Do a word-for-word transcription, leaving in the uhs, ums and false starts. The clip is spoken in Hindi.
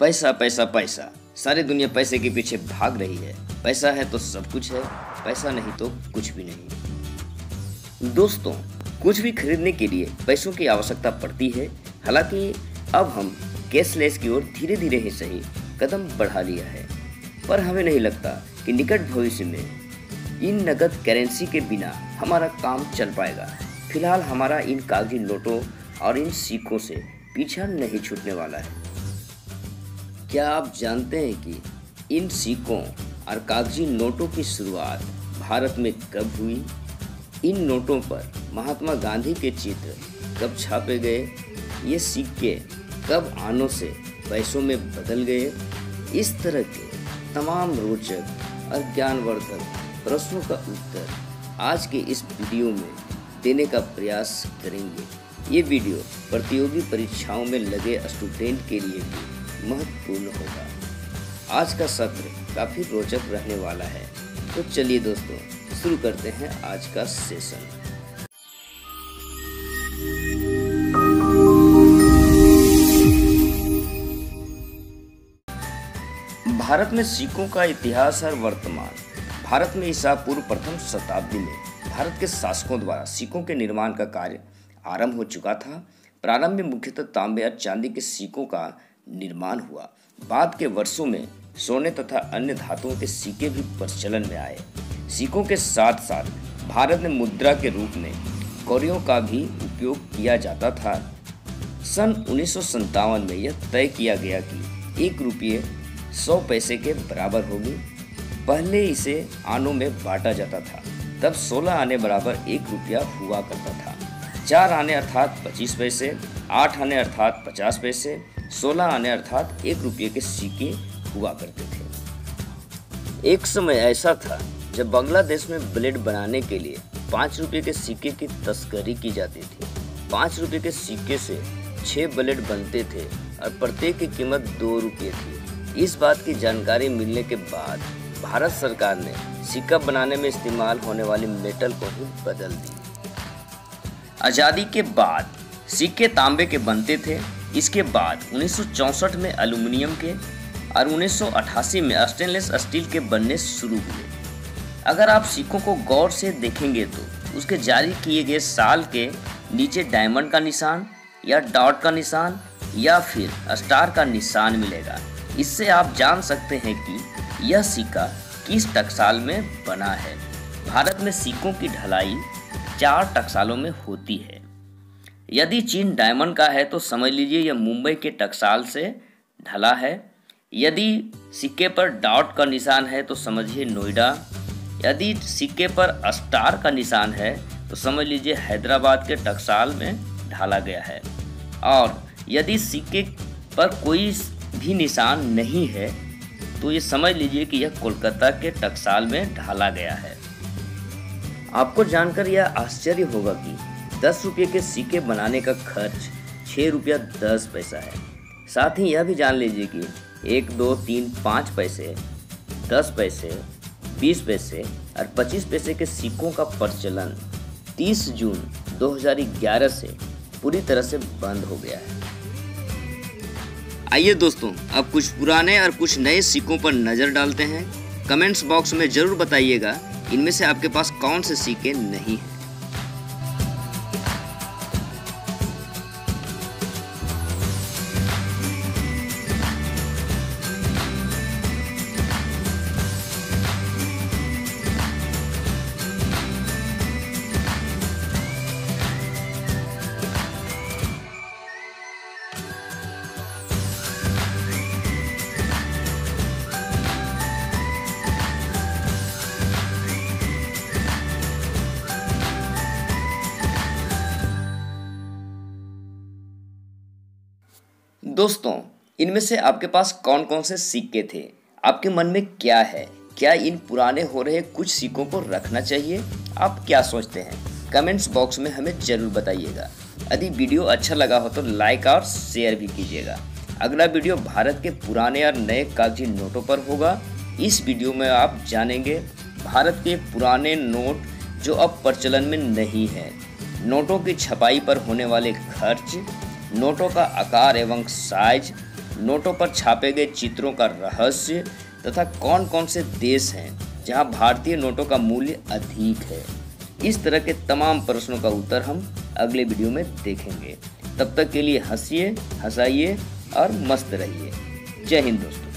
पैसा पैसा पैसा, सारी दुनिया पैसे के पीछे भाग रही है। पैसा है तो सब कुछ है, पैसा नहीं तो कुछ भी नहीं। दोस्तों, कुछ भी खरीदने के लिए पैसों की आवश्यकता पड़ती है। हालांकि अब हम कैशलेस की ओर धीरे धीरे ही सही कदम बढ़ा लिया है, पर हमें नहीं लगता कि निकट भविष्य में इन नकद करेंसी के बिना हमारा काम चल पाएगा। फिलहाल हमारा इन कागजी नोटों और इन सिक्कों से पीछा नहीं छूटने वाला है। क्या आप जानते हैं कि इन सिक्कों और कागजी नोटों की शुरुआत भारत में कब हुई? इन नोटों पर महात्मा गांधी के चित्र कब छापे गए? ये सिक्के कब आनों से पैसों में बदल गए? इस तरह के तमाम रोचक और ज्ञानवर्धक प्रश्नों का उत्तर आज के इस वीडियो में देने का प्रयास करेंगे। ये वीडियो प्रतियोगी परीक्षाओं में लगे स्टूडेंट के लिए भी महत्वपूर्ण होगा। आज का सत्र काफ़ी रोचक रहने वाला है, तो चलिए दोस्तों शुरू करते हैं आज का सेशन। भारत में सिक्कों का इतिहास और वर्तमान। भारत में ईसा पूर्व प्रथम शताब्दी में भारत के शासकों द्वारा सिक्कों के निर्माण का कार्य आरंभ हो चुका था। प्रारंभ में मुख्यतः तांबे और चांदी के सिक्कों का निर्माण हुआ। बाद के वर्षों में सोने तथा अन्य धातुओं के सिक्के भी प्रचलन में आए। सिक्कों के साथ साथ भारत में मुद्रा के रूप में कौड़ियों का भी उपयोग किया जाता था। सन उन्नीस सौ संतावन में यह तय किया गया कि एक रुपये सौ पैसे के बराबर होगी। पहले इसे आनों में बांटा जाता था, तब सोलह आने बराबर एक रुपया हुआ करता था। चार आने अर्थात पच्चीस पैसे, आठ आने अर्थात पचास पैसे, सोलह आने अर्थात एक रुपये के सिक्के हुआ करते थे। एक समय ऐसा था जब बांग्लादेश में ब्लेड बनाने के लिए पाँच रुपये के सिक्के की तस्करी की जाती थी। पाँच रुपये के सिक्के से छः ब्लेड बनते थे और प्रत्येक की कीमत दो रुपये थी। इस बात की जानकारी मिलने के बाद भारत सरकार ने सिक्का बनाने में इस्तेमाल होने वाली मेटल को ही बदल दी। आज़ादी के बाद सिक्के तांबे के बनते थे। इसके बाद उन्नीस सौ चौंसठ में एल्युमिनियम के और उन्नीस सौ अट्ठासी में स्टेनलेस स्टील के बनने शुरू हुए। अगर आप सिक्कों को गौर से देखेंगे तो उसके जारी किए गए साल के नीचे डायमंड का निशान या डॉट का निशान या फिर स्टार का निशान मिलेगा। इससे आप जान सकते हैं कि यह सिक्का किस टकसाल में बना है। भारत में सिक्कों की ढलाई चार टकसालों में होती है। यदि चीन डायमंड का है तो समझ लीजिए यह मुंबई के टकसाल से ढला है। यदि सिक्के पर डॉट का निशान है तो समझिए नोएडा। यदि सिक्के पर स्टार का निशान है तो समझ लीजिए हैदराबाद के टकसाल में ढाला गया है। और यदि सिक्के पर कोई भी निशान नहीं है तो ये समझ लीजिए कि यह कोलकाता के टकसाल में ढाला गया है। आपको जानकर यह आश्चर्य होगा कि दस रुपये के सिक्के बनाने का खर्च छः रुपया दस पैसा है। साथ ही यह भी जान लीजिए कि एक दो तीन पाँच पैसे, दस पैसे, बीस पैसे और पच्चीस पैसे के सिक्कों का प्रचलन तीस जून दो हज़ार ग्यारह से पूरी तरह से बंद हो गया है। आइए दोस्तों, अब कुछ पुराने और कुछ नए सिक्कों पर नज़र डालते हैं। कमेंट्स बॉक्स में ज़रूर बताइएगा इनमें से आपके पास कौन से सिक्के नहीं हैं। दोस्तों, इनमें से आपके पास कौन कौन से सिक्के थे? आपके मन में क्या है? क्या इन पुराने हो रहे कुछ सिक्कों को रखना चाहिए? आप क्या सोचते हैं? कमेंट्स बॉक्स में हमें ज़रूर बताइएगा। यदि वीडियो अच्छा लगा हो तो लाइक और शेयर भी कीजिएगा। अगला वीडियो भारत के पुराने और नए कागजी नोटों पर होगा। इस वीडियो में आप जानेंगे भारत के पुराने नोट जो अब प्रचलन में नहीं है, नोटों की छपाई पर होने वाले खर्च, नोटों का आकार एवं साइज, नोटों पर छापे गए चित्रों का रहस्य तथा कौन कौन से देश हैं जहां भारतीय नोटों का मूल्य अधिक है। इस तरह के तमाम प्रश्नों का उत्तर हम अगले वीडियो में देखेंगे। तब तक के लिए हंसिए, हंसाइए और मस्त रहिए। जय हिंद दोस्तों।